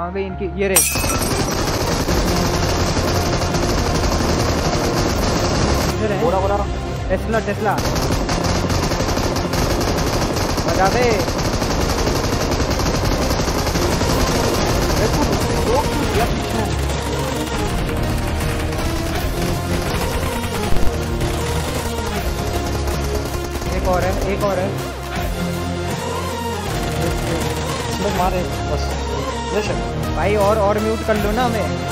कहाँ गई इनकी, ये रहे टेस्ला टेस्ला बजा दे। एक और है तो मारे बस भाई, और म्यूट कर लो ना हमें।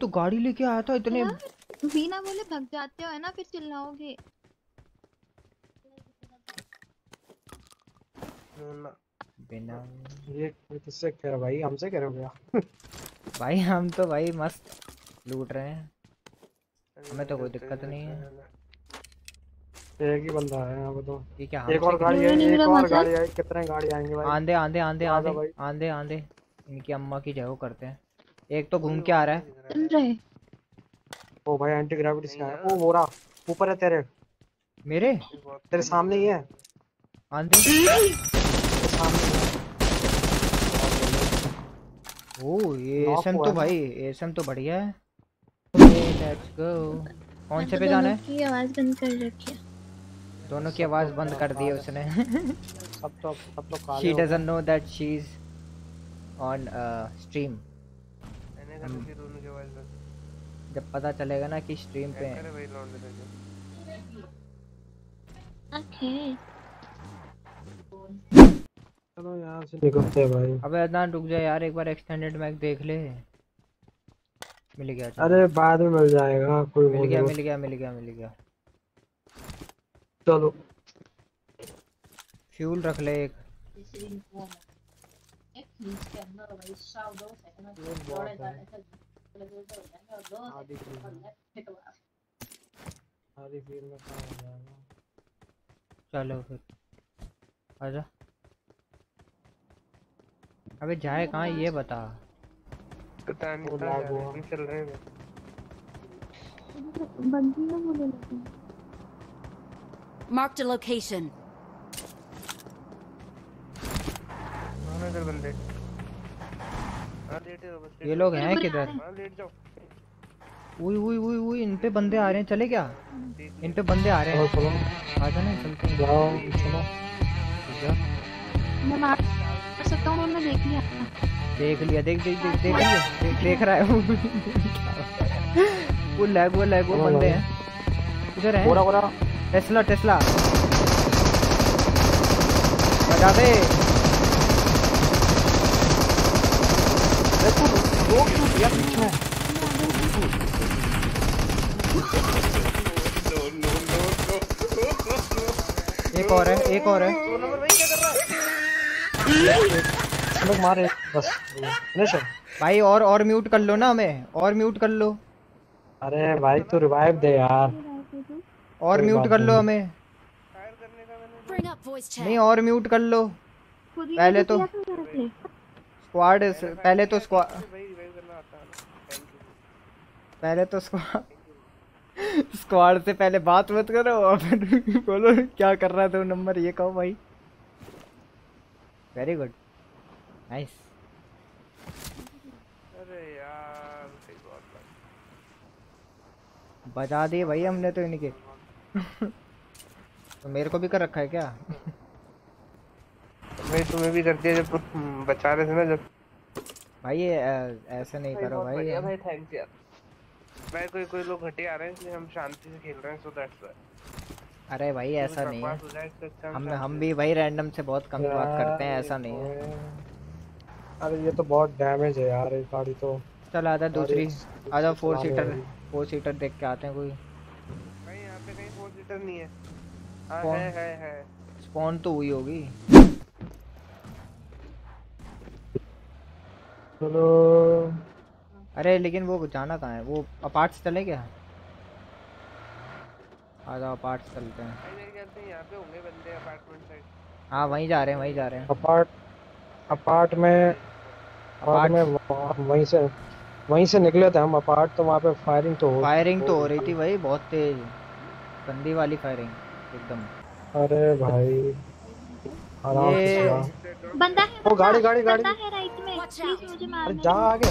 तो गाड़ी लेके आया था इतने बिना बोले भग जाते हो है ना, फिर चिल्लाओगे। बिना ये किससे कह रहा भाई, हमसे कह रहा भैया भाई हम तो भाई मस्त लूट रहे हैं, हमें तो कोई दिक्कत नहीं है। एक ही बंदा है यहाँ पे तो, ये क्या एक और गाड़ी है, एक और गाड़ी है, कितने गाड़ी आएंगे भाई। आंधे आंधे आंधे आंधे आंधे आंधे इनकी अम्मा की जय करते हैं। एक तो घूम के आ रहा है। ओ भाई एंटी ग्रेविटी से आया। ओ मोरा ऊपर है तेरे, मेरे तेरे सामने ही है। आंधी ओ ये एसएम तो भाई, एसएम तो बढ़िया है। Let's go. कौन से पे जाना है? दोनों की आवाज बंद कर रखी है, दोनों की आवाज बंद कर दी है उसने। सब तो काले। She doesn't know that she's on stream. जब पता चलेगा ना कि स्ट्रीम पे चलो यार से निकलते हैं भाई। अबे ना रुक जा यार, एक बार एक्सटेंडेड मैच देख ले। मिल गया? अरे बाद में मिल जाएगा कोई। मिल गया। चलो फ्यूल रख ले एक। चलो फिर आजा। अबे जाए कहाँ ये बता। पता नहीं चल रहे हैं। Marked a location. बंदे ये लोग हैं किधर? उई इन पे बंदे आ रहे हैं। चले क्या? इन पे बंदे आ रहे हैं। आजा ना चलते हैं। मैं मार सकता हूँ, उन्होंने देख लिया। देख रहा है वो लैग बंदे हैं। किधर है? टेस्ला बजा दे। एक और है। लोग मारे बस भाई। और म्यूट कर लो ना हमें, और म्यूट कर लो। अरे भाई तो रिवाइव दे यार। और म्यूट कर लो हमें। नहीं और म्यूट कर लो। पहले तो स्क्वाड से पहले बात मत करो और फिर बोलो क्या कर रहा था नंबर ये कहो भाई। Very good nice. अरे यार सही बात बजा दिए भाई हमने तो इनके। तो मेरे को भी कर रखा है क्या? मैं तुम्हें भी कर दिया जब बचा रहे थे ना जब। भाई ये ऐसा नहीं करो भाई। थैंक्स यार भाई। कोई लोग घटे आ रहे हैं इसलिए हम शांति से खेल रहे हैं। So that's why. अरे भाई ऐसा नहीं है, हम भी भाई रैंडम से बहुत कम बात करते हैं, ऐसा नहीं है। अरे ये तो बहुत डैमेज है यार इस गाड़ी तो। चल आजा दूसरी आजा। फोर सीटर देख के आते हैं कोई। भाई यहां पे कहीं फोर सीटर नहीं है। है स्पॉन तो हुई होगी। चलो अरे लेकिन वो जाना कहाँ है? वो अपार्ट्स चले क्या? आजा अपार्ट्स चलते हैं। यहाँ पे होंगे बंदे अपार्टमेंट साइड। हाँ वहीं जा रहे हैं, वहीं जा रहे हैं। अपार्ट में वहीं से निकले थे हम अपार्ट, तो वहाँ पे फायरिंग तो हो रही थी भाई, बहुत तेज गंदी वाली फायरिंग एकदम। अरे भाई बंदा है, वो गाड़ी बंदा है राइट में, प्लीज मुझे मार। जा आगे।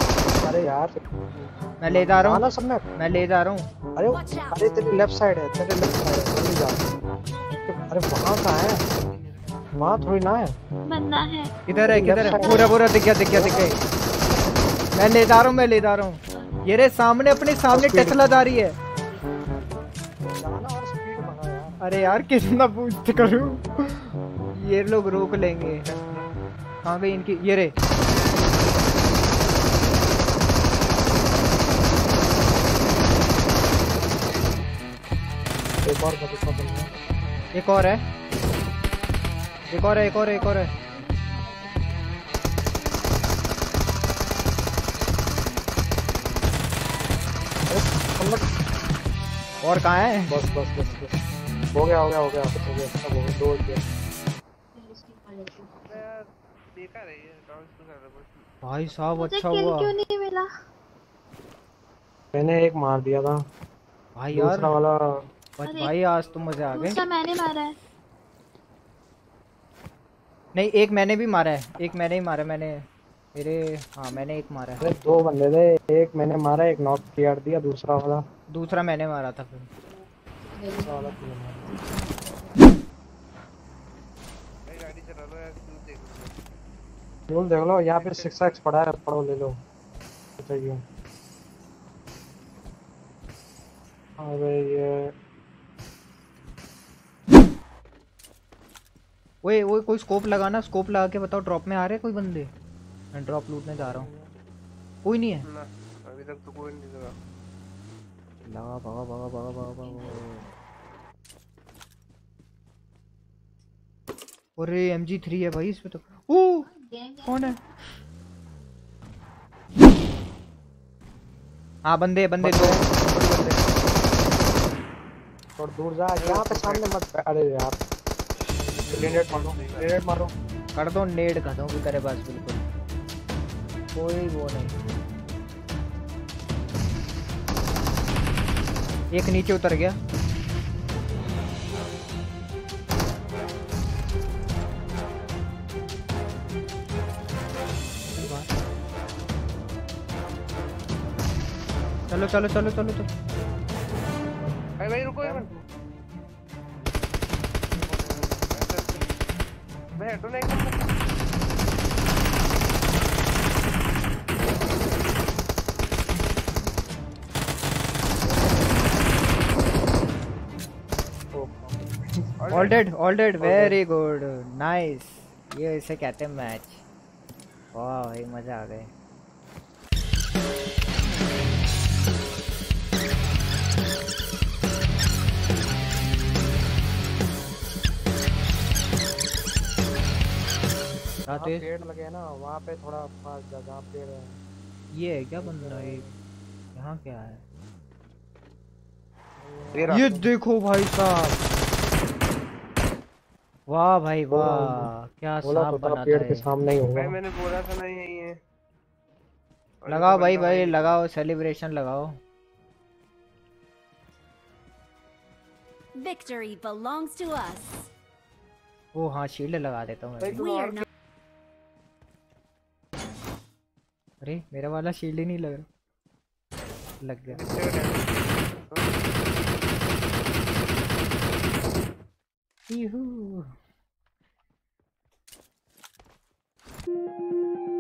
अरे यार मैं ले जा रहा हूँ। अरे तेरी लेफ्ट साइड है, तेरे लेफ्ट साइड है। अरे वहाँ कहाँ है? वहाँ थोड़ी ना है, बंदा है। किधर है? पूरा दिख गया। मैं ले जा रहा हूँ। ये रे सामने, अपने सामने टेस्ला जा रही है। अरे यार कितना पूछते करूँ, ये लोग रोक लेंगे। कहाँ गई इनकी? ये रे एक और है। और कहाँ है? बस। हो गया। दो भाई साहब, अच्छा हुआ क्यों नहीं मिला? मैंने एक मार दिया था भाई, यार वाला भाई आज तो मजे आ गए। मैंने मारा है नहीं, एक मैंने भी मारा है। मैंने एक मारा है। दो बंदे थे, एक मैंने मारा, एक नॉक कर दिया, दूसरा मैंने मारा था। फिर देख लो यहाँ पे 6x पड़ा है, पढ़ो ले लो चाहिए। अरे ये कोई स्कोप लगाना, स्कोप लगा के बताओ ड्रॉप में आ रहे कोई बंदे? मैं ड्रॉप लूटने जा रहा हूँ। कोई नहीं है अभी तक तो, कोई नहीं लगा। भागा। अरे MG3 है भाई इसमें तो। ओ कौन है? हाँ बंदे दो। और दूर जा, यहाँ पे सामने मत। अरे यार नेड मारो। कर दो नेड, कर दो कि तेरे पास बिल्कुल कोई वो नहीं। एक नीचे उतर गया। चलो। भाई रुको all dead. Very good, nice. ये इसे कहते हैं मैच। वाह भाई मजा आ गए। पेड़ लगे ना वहाँ पे, थोड़ा पास जगह पेड़ है। ये है क्या बंदा? यहाँ क्या है? ये देखो भाई साहब, वाह भाई वाह, क्या सांप बनाता है। पेड़ के सामने ही होगा। मैंने बोला था नहीं यही है। लगाओ भाई लगाओ, सेलिब्रेशन लगाओ। Victory belongs to us. ओ हाँ शील्ड लगा देता हूँ। अरे मेरा वाला शील्ड ही नहीं लग रहा। लग गया। यूहू।